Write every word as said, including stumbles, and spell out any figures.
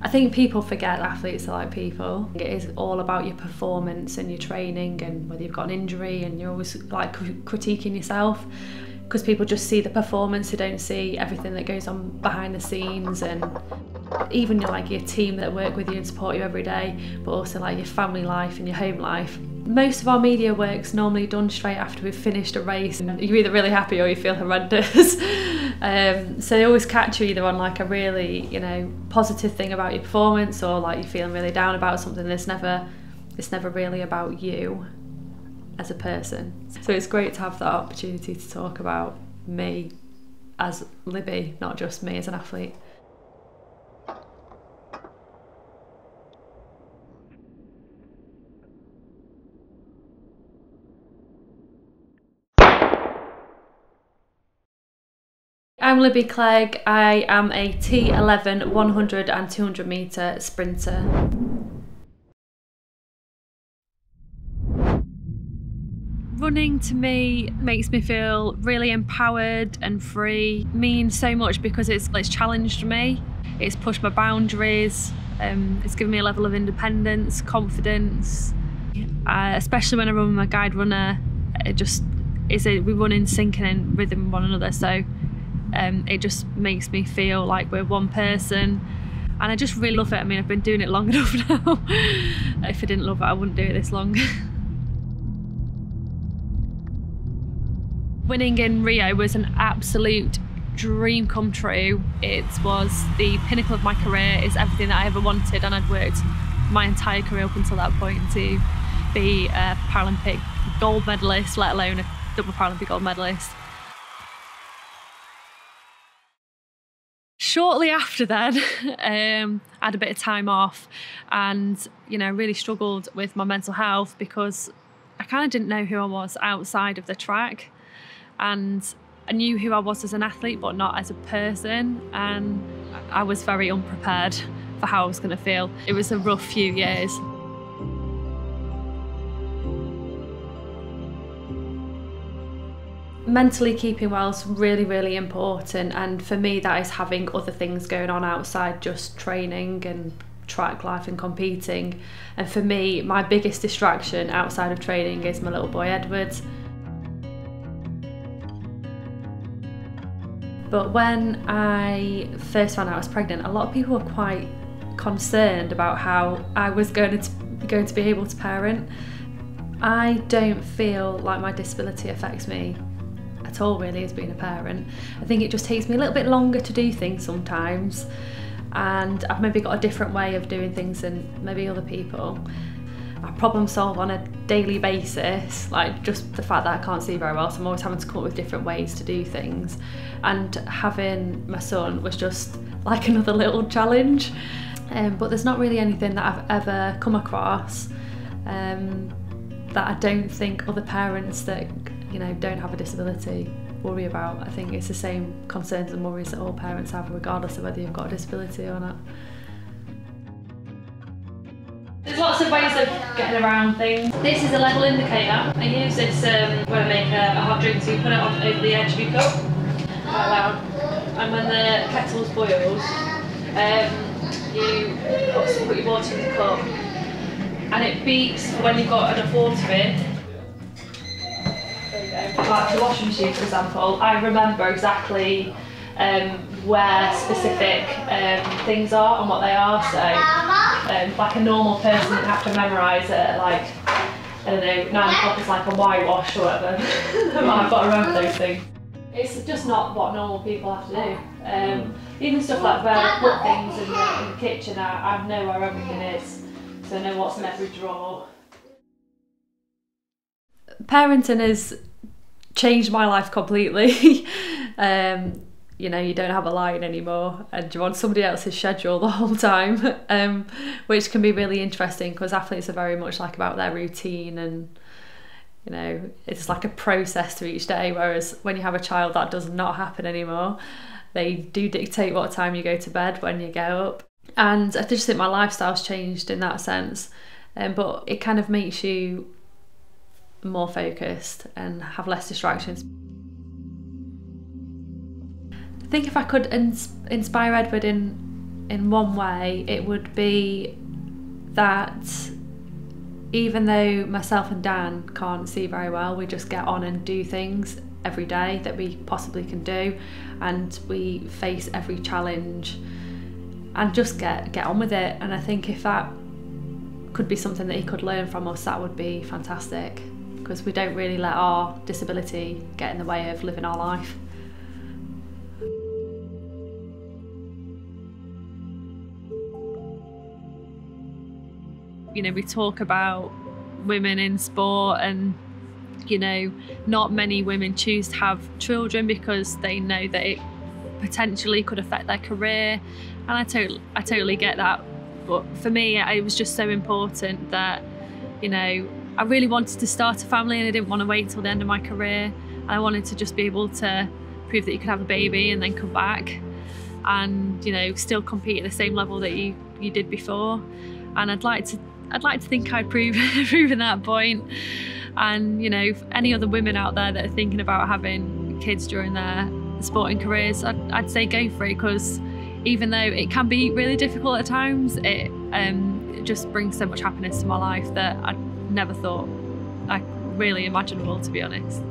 I think people forget athletes are like people. It is all about your performance and your training and whether you've got an injury, and you're always like critiquing yourself because people just see the performance, they don't see everything that goes on behind the scenes, and even your, like your team that work with you and support you every day, but also like your family life and your home life. Most of our media work's normally done straight after we've finished a race, and you're either really happy or you feel horrendous. Um, so they always catch you either on like a really, you know, positive thing about your performance, or like you're feeling really down about something that's never, it's never really about you as a person. So it's great to have that opportunity to talk about me as Libby, not just me as an athlete. I'm Libby Clegg. I am a T eleven one hundred and two hundred metre sprinter. Running to me makes me feel really empowered and free. It means so much because it's, it's challenged me, it's pushed my boundaries, um, it's given me a level of independence, confidence. Uh, especially when I run with my guide runner, it just is a, we run in sync and in rhythm with one another. So. Um, it just makes me feel like we're one person, and I just really love it. I mean, I've been doing it long enough now. If I didn't love it, I wouldn't do it this long. Winning in Rio was an absolute dream come true. It was the pinnacle of my career. It's everything that I ever wanted, and I'd worked my entire career up until that point to be a Paralympic gold medalist, let alone a double Paralympic gold medalist. Shortly after then, um, I had a bit of time off, and you know, really struggled with my mental health because I kind of didn't know who I was outside of the track, and I knew who I was as an athlete but not as a person, and I was very unprepared for how I was going to feel. It was a rough few years. Mentally keeping well is really, really important, and for me that is having other things going on outside just training and track life and competing. And for me, my biggest distraction outside of training is my little boy Edwards. But when I first found out I was pregnant, a lot of people were quite concerned about how I was going to, going to be able to parent. I don't feel like my disability affects me at all really as being a parent. I think it just takes me a little bit longer to do things sometimes, and I've maybe got a different way of doing things than maybe other people. I problem solve on a daily basis, like just the fact that I can't see very well, so I'm always having to come up with different ways to do things, and having my son was just like another little challenge. Um, but there's not really anything that I've ever come across um, that I don't think other parents that you know, don't have a disability worry about. I think it's the same concerns and worries that all parents have regardless of whether you've got a disability or not. There's lots of ways of getting around things. This is a level indicator. I use this um, when I make a, a hot drink, so you put it on over the edge of your cup, quite loud, and when the kettle boils, um, you put, put your water in the cup and it beeps for when you've got enough water in. Like the washing machine, for example, I remember exactly um, where specific um, things are and what they are. So, um, like a normal person would have to memorise it. Like, I don't know, nine o'clock is like a Y wash or whatever. I've got to remember those things. It's just not what normal people have to do. Um, even stuff like where I put things in the, in the kitchen, I, I know where everything is, so I know what's in every drawer. Parenting is changed my life completely. um, you know, you don't have a line anymore and you're on somebody else's schedule the whole time, um, which can be really interesting because athletes are very much like about their routine, and you know, it's like a process to each day, whereas when you have a child that does not happen anymore. They do dictate what time you go to bed, when you get up, and I just think my lifestyle's changed in that sense, um, but it kind of makes you more focused and have less distractions. I think if I could ins inspire Edward in in one way, it would be that even though myself and Dan can't see very well, we just get on and do things every day that we possibly can do, and we face every challenge and just get get on with it. And I think if that could be something that he could learn from us, that would be fantastic, because we don't really let our disability get in the way of living our life. You know, we talk about women in sport, and you know, not many women choose to have children because they know that it potentially could affect their career, and I totally, I totally get that. But for me, it was just so important that, you know, I really wanted to start a family, and I didn't want to wait till the end of my career, and I wanted to just be able to prove that you could have a baby and then come back and, you know, still compete at the same level that you, you did before. And I'd like to I'd like to think I'd prove, proven that point. And, you know, any other women out there that are thinking about having kids during their sporting careers, I'd, I'd say go for it, because even though it can be really difficult at times, it, um, it just brings so much happiness to my life that I never thought, like, really imaginable, to be honest.